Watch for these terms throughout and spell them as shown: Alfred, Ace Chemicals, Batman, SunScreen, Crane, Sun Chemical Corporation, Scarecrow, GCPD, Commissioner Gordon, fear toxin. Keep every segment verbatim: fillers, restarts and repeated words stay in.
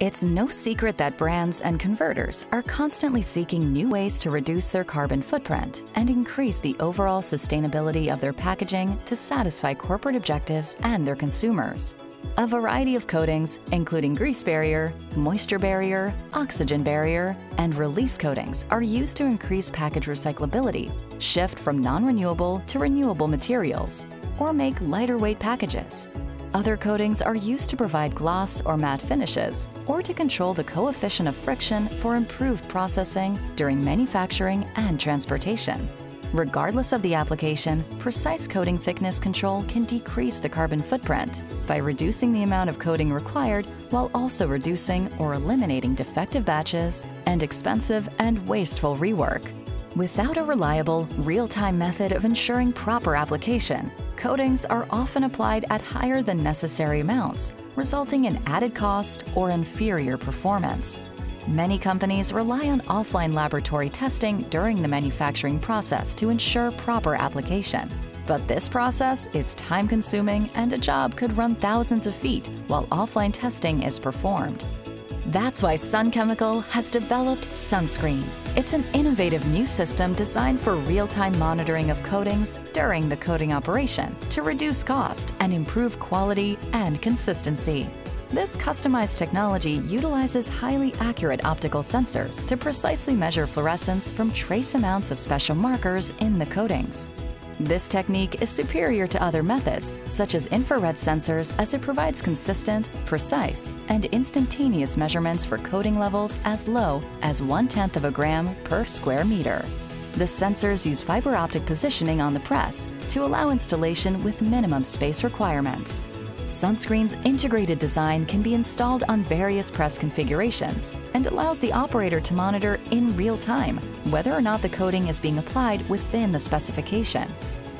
It's no secret that brands and converters are constantly seeking new ways to reduce their carbon footprint and increase the overall sustainability of their packaging to satisfy corporate objectives and their consumers. A variety of coatings, including grease barrier, moisture barrier, oxygen barrier, and release coatings, are used to increase package recyclability, shift from non-renewable to renewable materials, or make lighter weight packages. Other coatings are used to provide gloss or matte finishes, or to control the coefficient of friction for improved processing during manufacturing and transportation. Regardless of the application, precise coating thickness control can decrease the carbon footprint by reducing the amount of coating required while also reducing or eliminating defective batches and expensive and wasteful rework. Without a reliable, real-time method of ensuring proper application, coatings are often applied at higher than necessary amounts, resulting in added cost or inferior performance. Many companies rely on offline laboratory testing during the manufacturing process to ensure proper application. But this process is time-consuming and a job could run thousands of feet while offline testing is performed. That's why Sun Chemical has developed Sunscreen. It's an innovative new system designed for real-time monitoring of coatings during the coating operation to reduce cost and improve quality and consistency. This customized technology utilizes highly accurate optical sensors to precisely measure fluorescence from trace amounts of special markers in the coatings. This technique is superior to other methods, such as infrared sensors, as it provides consistent, precise, and instantaneous measurements for coating levels as low as one-tenth of a gram per square meter. The sensors use fiber optic positioning on the press to allow installation with minimum space requirement. Sunscreen's integrated design can be installed on various press configurations and allows the operator to monitor in real time whether or not the coating is being applied within the specification.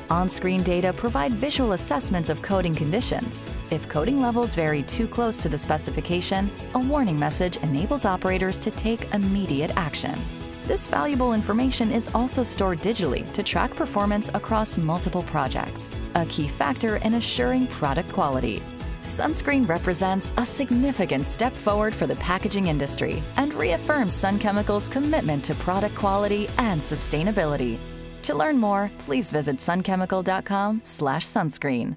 On-screen data provide visual assessments of coating conditions. If coating levels vary too close to the specification, a warning message enables operators to take immediate action. This valuable information is also stored digitally to track performance across multiple projects, a key factor in assuring product quality. Sunscreen represents a significant step forward for the packaging industry and reaffirms Sun Chemical's commitment to product quality and sustainability. To learn more, please visit sun chemical dot com slash sunscreen.